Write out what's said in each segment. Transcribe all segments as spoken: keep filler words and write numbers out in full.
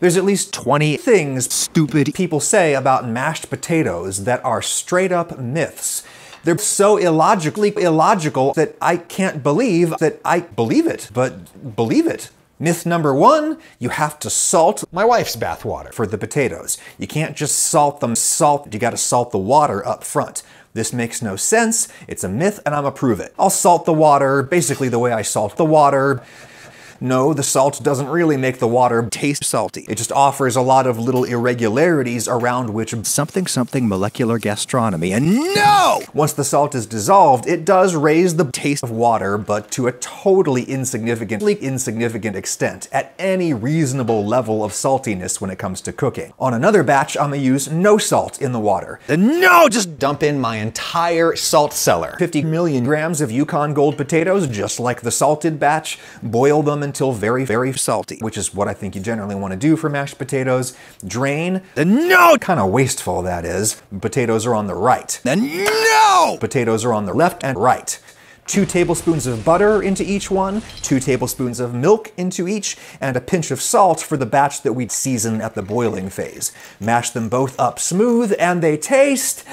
There's at least twenty things stupid people say about mashed potatoes that are straight up myths. They're so illogically illogical that I can't believe that I believe it, but believe it. Myth number one, you have to salt my wife's bathwater for the potatoes. You can't just salt them, salt, you gotta salt the water up front. This makes no sense, it's a myth and I'm gonna prove it. I'll salt the water, basically the way I salt the water. No, the salt doesn't really make the water taste salty. It just offers a lot of little irregularities around which something something molecular gastronomy, and no! Once the salt is dissolved, it does raise the taste of water, but to a totally insignificant, insignificant extent at any reasonable level of saltiness when it comes to cooking. On another batch, I'm gonna use no salt in the water. And no, just dump in my entire salt cellar. fifty million grams of Yukon Gold potatoes, just like the salted batch, boil them in until very, very salty, which is what I think you generally want to do for mashed potatoes. Drain. The no! Kind of wasteful, that is. Potatoes are on the right. The no! Potatoes are on the left and right. Two tablespoons of butter into each one, two tablespoons of milk into each, and a pinch of salt for the batch that we'd season at the boiling phase. Mash them both up smooth, and they taste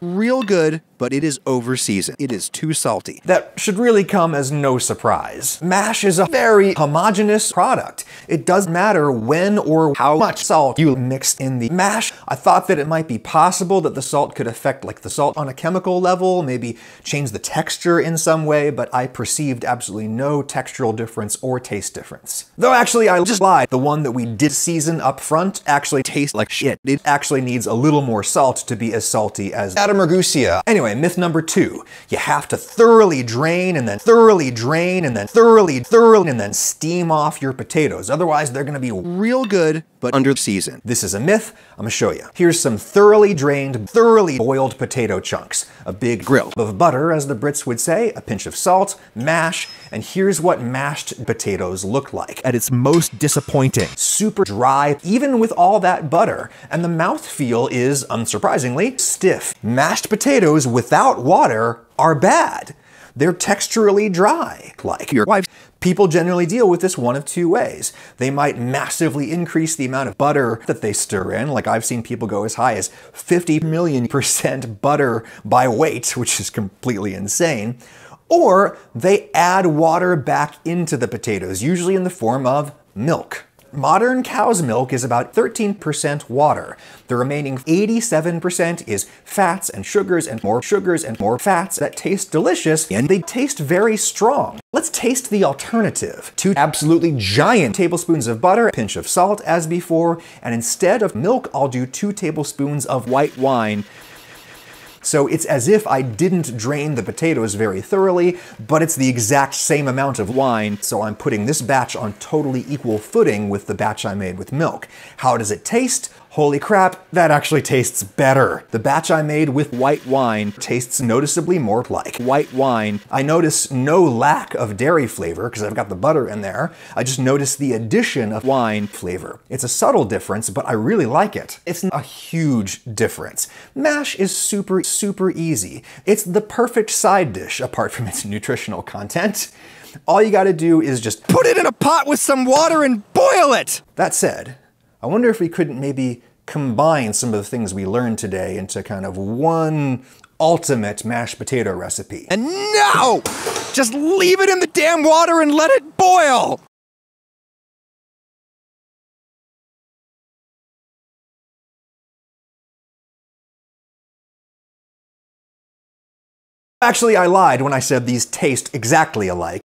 real good, but it is over-seasoned. It is too salty. That should really come as no surprise. Mash is a very homogeneous product. It doesn't matter when or how much salt you mixed in the mash. I thought that it might be possible that the salt could affect like the salt on a chemical level, maybe change the texture in some way, but I perceived absolutely no textural difference or taste difference. Though actually I just lied. The one that we did season up front actually tastes like shit. It actually needs a little more salt to be as salty as Adam Ragusea. Anyway, myth number two, you have to thoroughly drain and then thoroughly drain and then thoroughly, thoroughly, and then steam off your potatoes. Otherwise, they're gonna be real good, but under seasoned. This is a myth, I'm gonna show you. Here's some thoroughly drained, thoroughly boiled potato chunks. A big grillp of butter, as the Brits would say, a pinch of salt, mash, and here's what mashed potatoes look like. At its most disappointing, super dry, even with all that butter, and the mouthfeel is, unsurprisingly, stiff. Mashed potatoes with without water are bad. They're texturally dry, like your wife. People generally deal with this one of two ways. They might massively increase the amount of butter that they stir in, like I've seen people go as high as fifty million percent butter by weight, which is completely insane. Or they add water back into the potatoes, usually in the form of milk. Modern cow's milk is about thirteen percent water. The remaining eighty-seven percent is fats and sugars and more sugars and more fats that taste delicious, and they taste very strong. Let's taste the alternative. Two absolutely giant tablespoons of butter, a pinch of salt as before, and instead of milk, I'll do two tablespoons of white wine. So it's as if I didn't drain the potatoes very thoroughly, but it's the exact same amount of wine, so I'm putting this batch on totally equal footing with the batch I made with milk. How does it taste? Holy crap, that actually tastes better. The batch I made with white wine tastes noticeably more like white wine. I notice no lack of dairy flavor because I've got the butter in there. I just notice the addition of wine flavor. It's a subtle difference, but I really like it. It's a huge difference. Mash is super, super easy. It's the perfect side dish apart from its nutritional content. All you gotta do is just put it in a pot with some water and boil it. That said, I wonder if we couldn't maybe combine some of the things we learned today into kind of one ultimate mashed potato recipe. And no! Just leave it in the damn water and let it boil! Actually, I lied when I said these taste exactly alike.